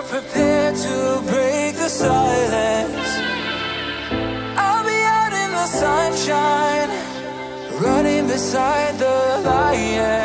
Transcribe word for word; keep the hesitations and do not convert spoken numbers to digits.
not prepared to break the silence. I'll be out in the sunshine, running beside the lion.